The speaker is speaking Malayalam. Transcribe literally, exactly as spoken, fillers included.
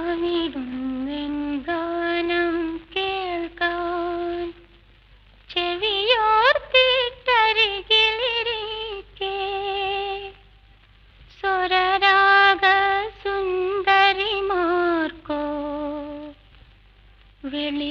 അവിടുന്നൻ ഗാനം കേൾക്കാൻ ചെവിയോർത്തിട്ടരികിലിരിക്കേ സ്വരരാഗ സുന്ദരിമാർക്കോ വെളി